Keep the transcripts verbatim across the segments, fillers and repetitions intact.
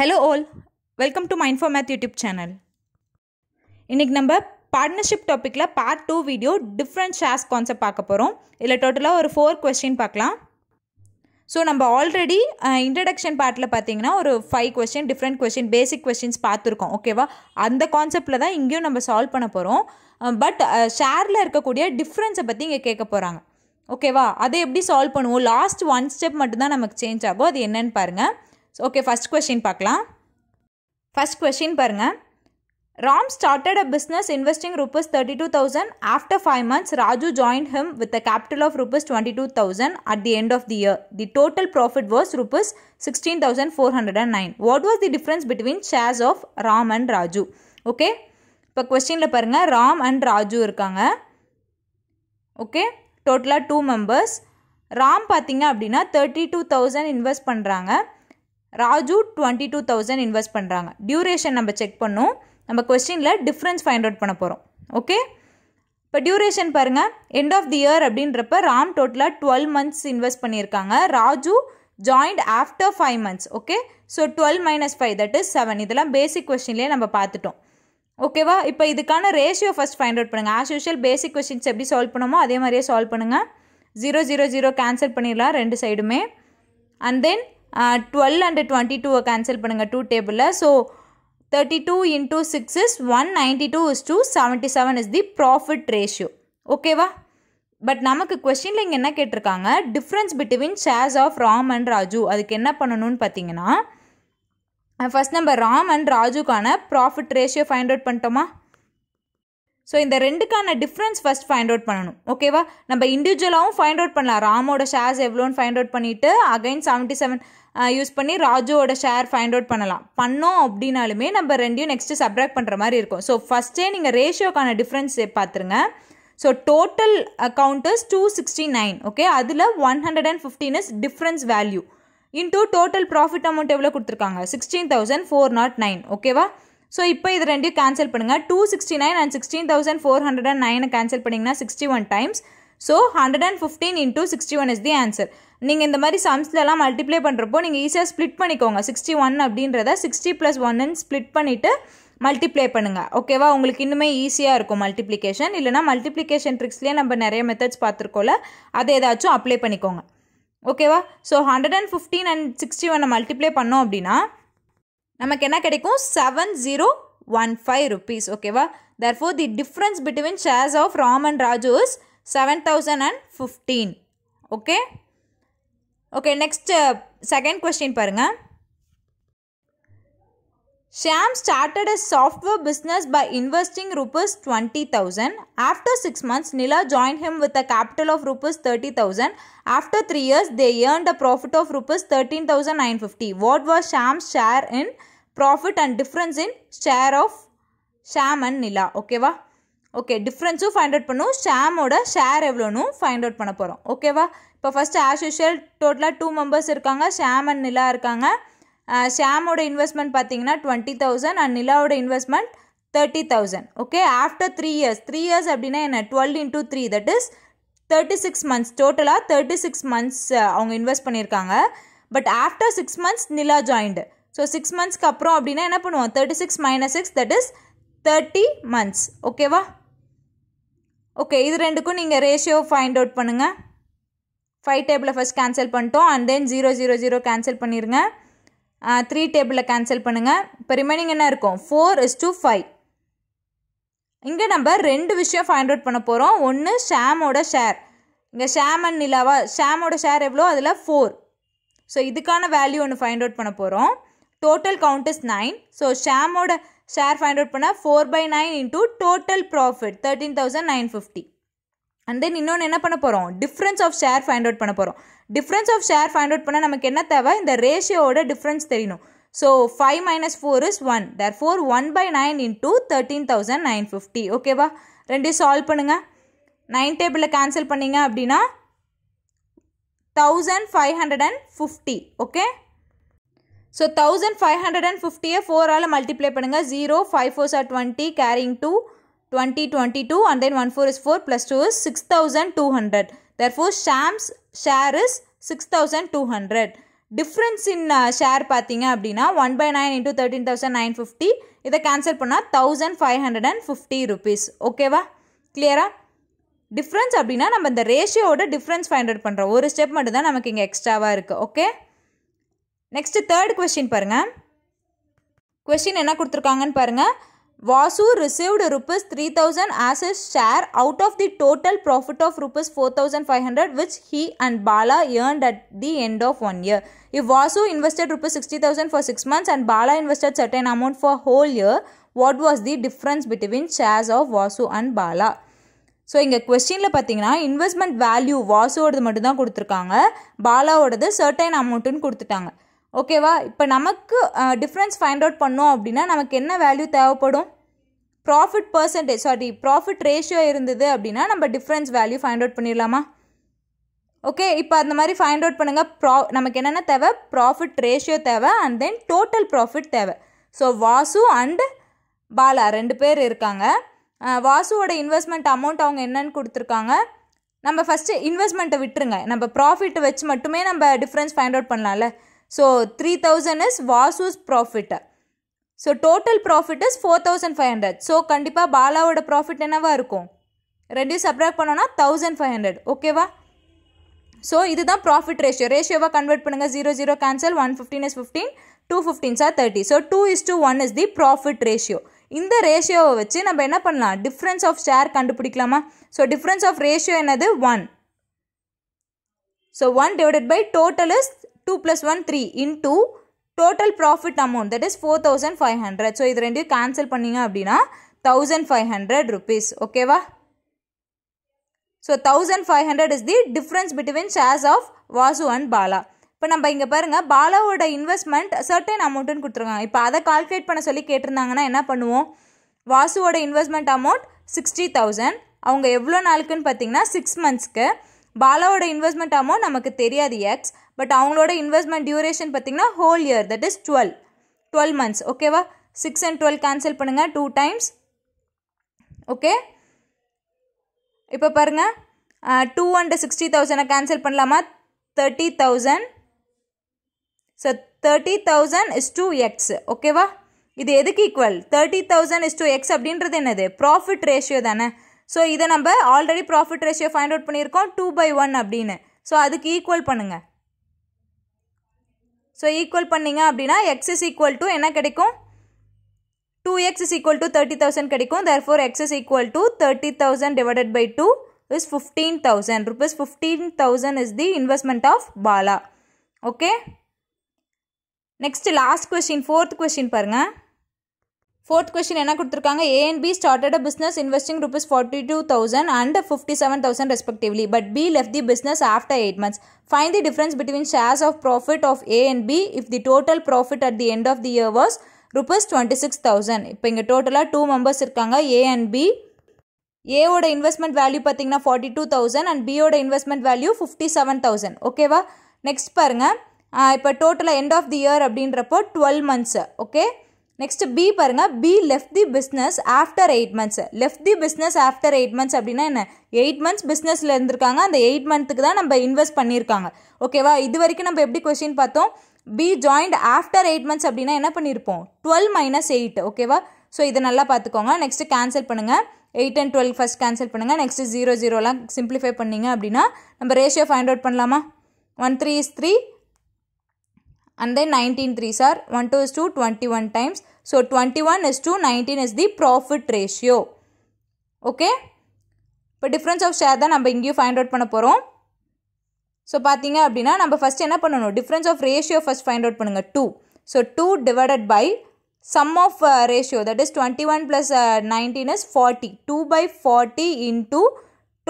Hello all, welcome to Mind for Math YouTube channel. இன்னைக்கு நம்ம partnership டாப்பிக்கில் part two video different shares concept பார்க்க போகிறோம். இதில் டோட்டலாக ஒரு ஃபோர் கொஸ்டின் பார்க்கலாம். ஸோ நம்ம ஆல்ரெடி இன்ட்ரடக்ஷன் பார்ட்டில் பார்த்தீங்கன்னா ஒரு five question different question basic questions பார்த்துருக்கோம். ஓகேவா, அந்த கான்செப்டில் தான் இங்கேயும் நம்ம சால்வ் பண்ண போகிறோம். பட் ஷேரில் இருக்கக்கூடிய டிஃப்ரென்ஸை பற்றி இங்கே கேட்க போகிறாங்க. ஓகேவா, அதை எப்படி சால்வ் பண்ணுவோம், லாஸ்ட் ஒன் ஸ்டெப் மட்டும்தான் நமக்கு சேஞ்ச் ஆகும், அது என்னன்னு பாருங்கள். ஓகே, ஃபஸ்ட் கொஸ்டின் பார்க்கலாம். ஃபஸ்ட் கொஸ்டின் பாருங்கள். Ram started a business investing rupees thirty two thousand after five months Raju join him with a capital of rupees twenty two thousand at the end of the year. The total profit was rupees sixteen thousand four hundred and nine. What was the difference between shares of Ram and Raju? Okay, இப்போ கொஸ்டினில் பாருங்கள், Ram and Raju இருக்காங்க. Okay, டோட்டலாக two members. Ram பார்த்தீங்க அப்படின்னா thirty two thousand invest பண்ணுறாங்க, Raju twenty two thousand invest பண்ணுறாங்க. Duration நம்ம செக் பண்ணோம், நம்ம கொஸ்டினில் டிஃப்ரென்ஸ் ஃபைண்ட் அவுட் பண்ண போகிறோம். ஓகே, இப்போ டியூரேஷன் பாருங்கள், எண்ட் ஆஃப் தி இயர் அப்படின்றப்ப ராம் டோட்டலாக டுவெல் மந்த்ஸ் இன்வெஸ்ட் பண்ணியிருக்காங்க, Raju joined after five months. Okay, so twelve minus five that is seven. இதெல்லாம் பேசிக் கொஸ்டின்லேயே நம்ம பார்த்துட்டோம். ஓகேவா, இப்போ இதுக்கான ரேஷியோ ஃபஸ்ட் ஃபைண்ட் அவுட் பண்ணுங்கள். ஆஸ் யூஷுவல் பேசிக் கொஸ்டின்ஸ் எப்படி சால்வ் பண்ணுமோ அதே மாதிரியே சால்வ் பண்ணுங்கள். ஜீரோ ஜீரோ ஜீரோ கேன்சல் பண்ணிடலாம் ரெண்டு சைடுமே, and then twelve and twenty டூவை கேன்சல் பண்ணுங்கள் டூ டேபிளில். So thirty two into six is one ninety two is two seventy seven is the profit ratio. ஓகேவா, பட் நமக்கு கொஸ்டினில் இங்கே என்ன கேட்டிருக்காங்க, difference between shares of Ram and Raju. அதுக்கு என்ன பண்ணணும்னு பார்த்தீங்கன்னா, ஃபஸ்ட் நம்ம ராம் அண்ட் ராஜுக்கான ப்ராஃபிட் ரேஷியோ ஃபைண்ட் அவுட் பண்ணிட்டோமா? ஸோ இந்த ரெண்டுக்கான டிஃப்ரென்ஸ் ஃபஸ்ட் ஃபைண்ட் அவுட் பண்ணணும். ஓகேவா, நம்ம இண்டிவிஜுவலாகவும் ஃபைண்ட் அவுட் பண்ணலாம். ராமோட ஷேர்ஸ் எவ்வளோன்னு ஃபைண்ட் அவுட் பண்ணிவிட்டு அகைன் செவன்ட்டி செவன் யூஸ் பண்ணி ராஜுவோட ஷேர் ஃபைண்ட் அவுட் பண்ணலாம். பண்ணோம் அப்படின்னாலுமே நம்ம ரெண்டையும் நெக்ஸ்ட்டு சப்ராக்ட் பண்ணுற மாதிரி இருக்கும். ஸோ ஃபஸ்ட்டே நீங்கள் ரேஷியோக்கான டிஃப்ரென்ஸ் பார்த்துருங்க. So total accounts two sixty nine okay, அதில் one hundred and fifteen is difference value into total profit amount எவ்வளோ கொடுத்துருக்காங்க, sixteen thousand four not nine. ஓகேவா, ஸோ இப்போ இது ரெண்டையும் கேன்சல் பண்ணுங்கள். Two sixty nine and sixteen thousand four hundred and நைனை cancel பண்ணிங்கன்னா sixty one times. So hundred and fifteen into sixty one is the answer. நீங்கள் இந்த மாதிரி சம்ஸ்லலாம் மல்டிப்ளை பண்ணுறப்போ நீங்கள் ஈஸியாக ஸ்ப்ளிட் பண்ணிக்கோங்க. சிக்ஸ்டி ஒன் அப்படின்றத சிக்ஸ்டி ப்ளஸ் ஒன்னுன்னு ஸ்ப்ளிட் பண்ணிவிட்டு மல்டிப்ளை பண்ணுங்கள். ஓகேவா, உங்களுக்கு இன்னுமே ஈஸியாக இருக்கும் மல்டிப்ளிகேஷன். இல்லைனா மல்டிப்ளிகேஷன் ட்ரிக்ஸ்லேயே நம்ம நிறைய மெத்தட்ஸ் பார்த்துருக்கோம்ல, அதை ஏதாச்சும் அப்ளை பண்ணிக்கோங்க. ஓகேவா, so hundred and fifteen and sixty ஒன்னை மல்டிப்ளை பண்ணோம் அப்படின்னா நமக்கு என்ன கிடைக்கும், seven zero one five rupees. ஓகேவா, therefore the difference between shares of Ram and Raju is seven thousand and fifteen. Okay okay next second question பாருங்கள். Shyam started a software business by investing rupees twenty thousand. After six months Nila join him with a capital of rupees thirty thousand. After three years they earned a profit of rupees thirteen thousand nine fifty. What was Shyam's share in profit and difference in share of Shyam and Nila? ஓகேவா, okay டிஃப்ரென்ஸும் find out பண்ணும், ஷாமோட share எவ்வளோன்னு find out பண்ண போகிறோம். ஓகேவா, இப்போ first as usual டோட்டலாக டூ மெம்பர்ஸ் இருக்காங்க, ஷாம் அண்ட் நிலா இருக்காங்க. ஷாமோட இன்வெஸ்ட்மெண்ட் பார்த்தீங்கன்னா டுவெண்ட்டி தௌசண்ட் அண்ட் நிலாவோட investment thirty thousand. Okay, after three years three years அப்படின்னா என்ன, twelve into three that is thirty six months. டோட்டலாக தேர்ட்டி சிக்ஸ் மந்த்ஸ் அவங்க இன்வெஸ்ட் பண்ணியிருக்காங்க. But after six months Nila joined. So six மந்த்ஸ்க்கு அப்புறம் அப்படின்னா என்ன பண்ணுவோம், thirty six minus six that is thirty months. ஓகேவா, ஓகே இது ரெண்டுக்கும் நீங்கள் ரேஷியோ ஃபைண்ட் அவுட் பண்ணுங்கள். ஃபைவ் டேபிளை ஃபஸ்ட் கேன்சல் பண்ணிட்டோம், and then zero zero zero cancel பண்ணிடுங்க, த்ரீ டேபிளில் கேன்சல் பண்ணுங்கள். இப்போ ரிமைனிங் என்ன இருக்கும், ஃபோர் இஸ் டூ ஃபைவ். இங்கே நம்ம ரெண்டு விஷயம் ஃபைண்ட் அவுட் பண்ண போகிறோம். ஒன்று ஷாமோட ஷேர், இங்கே ஷாம் அண்ட் நிலாவா, ஷாமோட ஷேர் எவ்வளோ, அதில் ஃபோர். ஸோ இதுக்கான வேல்யூ ஒன்று ஃபைண்ட் அவுட் பண்ண போகிறோம். Total count is nine. So ஷாமோட ஷேர் ஃபைண்ட் அவுட் பண்ணால் four by nine into total profit thirteen thousand nine fifty. And then இன்னொன்று என்ன பண்ண போகிறோம், difference of share find out பண்ண போகிறோம். Difference of share find out பண்ணால் நமக்கு என்ன தேவை, இந்த ரேஷியோட டிஃப்ரென்ஸ் தெரியணும். So five minus four is one, therefore one by nine into thirteen thousand nine fifty. ஓகேவா, ரெண்டையும் சால்வ் பண்ணுங்கள். நைன் டேபிளில் கேன்சல் பண்ணிங்க அப்படின்னா thousand five hundred and fifty. Okay, so thousand five hundred and ஃபிஃப்டியை ஃபோரால் multiply பண்ணுங்கள். Zero five fours are twenty carrying two twenty twenty two and then one four is four plus two is six thousand two hundred. Therefore Shyam's share is six thousand two hundred. Difference in share பார்த்தீங்க அப்படின்னா one by nine into thirteen thousand nine fifty இதை cancel பண்ணால் thousand five hundred and fifty rupees. ஓகேவா, கிளியரா? Difference அப்படின்னா நம்ம இந்த ரேஷியோட டிஃப்ரென்ஸ் ஃபைண்ட் அவுட் பண்ணுறோம். ஒரு ஸ்டெப் மட்டும் தான் நமக்கு இங்கே எக்ஸ்ட்ராவாக இருக்குது. ஓகே, நெக்ஸ்ட் தேர்ட் கொஸ்டின் பாருங்கள். கொஸ்டின் என்ன கொடுத்துருக்காங்கன்னு பாருங்கள். Vasu received rupees three thousand as his share out of the total profit of rupees four thousand five hundred which he and Bala earned at the end of one year. If Vasu invested rupees sixty thousand for six months and Bala invested certain amount for whole year, what was the difference between shares of Vasu and Bala? So இங்கே கொஸ்டினில் பார்த்தீங்கன்னா investment value வாசுவோடது மட்டும்தான் கொடுத்துருக்காங்க, பாலாவோடது certain அமௌண்ட்டுன்னு கொடுத்துட்டாங்க. ஓகேவா, இப்போ நமக்கு difference find out பண்ணோம் அப்படின்னா நமக்கு என்ன வேல்யூ தேவைப்படும்? Profit percentage sorry profit ratio இருந்தது அப்படின்னா நம்ம டிஃப்ரென்ஸ் வேல்யூ ஃபைண்ட் அவுட் பண்ணிடலாமா? ஓகே, இப்போ அந்த மாதிரி ஃபைண்ட் அவுட் பண்ணுங்கள். ப்ரா நமக்கு என்னென்ன தேவை? ப்ராஃபிட் ரேஷியோ தேவை அண்ட் தென் டோட்டல் ப்ராஃபிட் தேவை. ஸோ வாசு அண்டு பாலா ரெண்டு பேர் இருக்காங்க. வாசுவோட இன்வெஸ்ட்மெண்ட் அமௌண்ட் அவங்க என்னன்னு கொடுத்துருக்காங்க. நம்ம ஃபஸ்ட்டு இன்வெஸ்ட்மெண்ட்டை விட்டுருங்க, நம்ம ப்ராஃபிட்டை வச்சு மட்டுமே நம்ம டிஃப்ரென்ஸ் ஃபைண்ட் அவுட் பண்ணலாம்ல. So three thousand is Vasu's profit. So total profit is four thousand five hundred. So கண்டிப்பா பாலாவோட profit என்னவா இருக்கும்? ரெண்டு subtract பண்ணோம்னா fifteen hundred. ஓகேவா? ஸோ இதுதான் ப்ராஃபிட் ரேஷியோ. ரேஷியோவாக கன்வெர்ட் பண்ணுங்கள். Zero zero cancel, one fifteen is fifteen, two fifteens are thirty. So two is two one is the profit ratio. இந்த ரேஷியோவை வச்சு நம்ம என்ன பண்ணலாம்? டிஃப்ரென்ஸ் ஆஃப் ஷேர் கண்டுபிடிக்கலாமா? ஸோ டிஃப்ரென்ஸ் ஆஃப் ரேஷியோ என்னது? One. So one divided by total is two plus one, three into total profit amount, that is four thousand five hundred. So, இது ரெண்டு cancel பண்ணீங்க அப்படின்னா fifteen hundred rupees. Okay, வா? So, fifteen hundred is the difference between shares of Vasu and Bala. இப்போ நம்ம இங்கே பாருங்க, பாலாவோட investment certain amountன்னு கொடுத்துருக்காங்க. இப்போ அதை கால்குலேட் பண்ண சொல்லி கேட்டிருந்தாங்கன்னா என்ன பண்ணுவோம்? வாசுவோட இன்வெஸ்ட்மெண்ட் அமௌண்ட் சிக்ஸ்டி தௌசண்ட், அவங்க எவ்வளோ நாளுக்குன்னு பார்த்தீங்கன்னா சிக்ஸ் மந்த்ஸ்க்கு. பாலாவோட இன்வெஸ்ட்மெண்ட் அமௌண்ட் நமக்கு தெரியாது எக்ஸ், பட் அவங்களோட இன்வெஸ்ட்மெண்ட் டியூரேஷன் பார்த்தீங்கன்னா whole year, that is twelve twelve months. ஓகேவா? சிக்ஸ் அண்ட் டுவெல் கேன்சல் பண்ணுங்கள் டூ டைம்ஸ். ஓகே, இப்போ பாருங்கள், டூ அண்ட் சிக்ஸ்டி தௌசண்டை கேன்சல் பண்ணலாமா? Thirty thousand. So thirty thousand is two x. ஓகேவா? இது எதுக்கு equal? Thirty thousand is two x அப்படின்றது என்னது? ப்ராஃபிட் ரேஷியோ தானே. ஸோ இதை நம்ம already profit ratio find out பண்ணியிருக்கோம் டூ பை ஒன் அப்படின்னு. ஸோ அதுக்கு ஈக்குவல் பண்ணுங்கள். ஸோ ஈக்குவல் பண்ணிங்க அப்படின்னா எக்ஸ் இஸ் ஈக்குவல் டு என்ன கிடைக்கும்? Two x is equal to thirty thousand கிடைக்கும். Therefore x is equal to thirty thousand divided by two is fifteen thousand rupees. Fifteen thousand is the investment of Bala. Okay, next last question, fourth question பாருங்கள். Fourth question என்ன கொடுத்துருக்காங்க? A and B started a business investing rupees forty two thousand and fifty seven thousand respectively, but B left the business after eight months. Find the difference between shares of profit of A and B if the total profit at the end of the year was rupees twenty six thousand. இப்போ இங்கே டோட்டலாக two members இருக்காங்க, A and B. ஏவோட investment value பார்த்தீங்கன்னா forty two thousand and பியோட investment value fifty seven thousand. ஓகேவா? Next பாருங்கள், இப்போ டோட்டலாக எண்ட் ஆஃப் தி இயர் அப்படின்றப்போ twelve months. Okay, next B பாருங்கள். B left the business after eight months. Left the business after eight months அப்படின்னா என்ன? Eight months பிஸ்னஸில் இருந்திருக்காங்க, அந்த எயிட் மந்த்துக்கு தான் நம்ம இன்வெஸ்ட் பண்ணியிருக்காங்க. ஓகேவா? இது வரைக்கும் நம்ம எப்படி கொஸ்டின் பார்த்தோம்? B joined after eight months அப்படின்னா என்ன பண்ணியிருப்போம்? Twelve minus eight. ஓகேவா? ஸோ இதை நல்லா பார்த்துக்கோங்க. நெக்ஸ்ட்டு கேன்சல் பண்ணுங்கள். Eight and twelve first cancel பண்ணுங்கள். நெக்ஸ்ட்டு ஜீரோ ஜீரோலாம் சிம்பிளிஃபை பண்ணிங்க அப்படின்னா நம்ம ரேஷியோ ஃபைண்ட் அவுட் பண்ணலாமா? One three is three and then nineteen threes are one two is to twenty-one times. So twenty-one is to nineteen is the profit ratio. Okay, இப்போ difference of share தான் நம்ம இங்கேயும் find out பண்ண போகிறோம். So பார்த்தீங்க அப்படின்னா நம்ம first என்ன பண்ணணும்? difference of ratio first find out பண்ணுங்கள். two. So two divided by sum of uh, ratio, that is twenty-one plus uh, nineteen is forty. two by forty into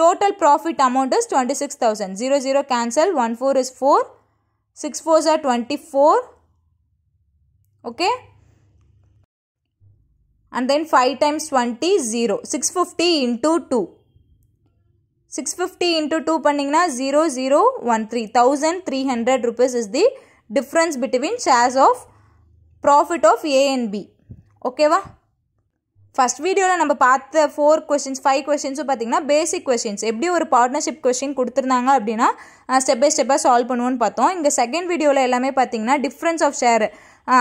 total profit amount is twenty-six thousand. zero zero cancel, one four is four. six fours are twenty-four. Okay, and then five times twenty zero. six hundred fifty into two. six hundred fifty into two பண்ணிங்கன்னா zero zero one three. thirteen hundred rupees is the difference between shares of profit of A and B. Okay, வா? First வீடியோவில் நம்ம பார்த்த four questions five கொஷின்ஸும் பார்த்திங்கன்னா பேசிக் questions, எப்படி ஒரு partnership question கொடுத்துருந்தாங்க அப்படின்னா ஸ்டெப் பை ஸ்டெப்பாக சால்வ் பண்ணுவோன்னு பார்த்தோம். இங்கே செகண்ட் வீடியோவில் எல்லாமே பார்த்திங்கன்னா டிஃப்ரென்ஸ் ஆஃப் ஷேர்,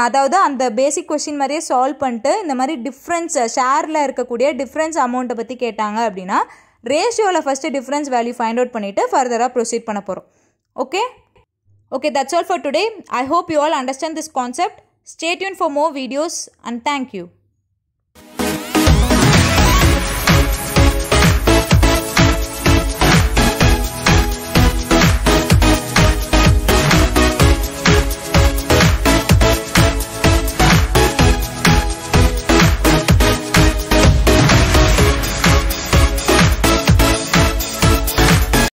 அதாவது அந்த பேசிக் கொஷின் மாதிரியே சால்வ் பண்ணிட்டு இந்த மாதிரி டிஃப்ரென்ஸ் ஷேரில் இருக்கக்கூடிய டிஃப்ரென்ஸ் அமௌண்ட்டை பற்றி கேட்டாங்க அப்படின்னா ரேஷியோவில் first difference value find out பண்ணிவிட்டு ஃபர்தராக ப்ரொசீட் பண்ண போகிறோம். Okay okay that's all for today. I hope you all understand this concept. Stay tuned for more videos and thank you.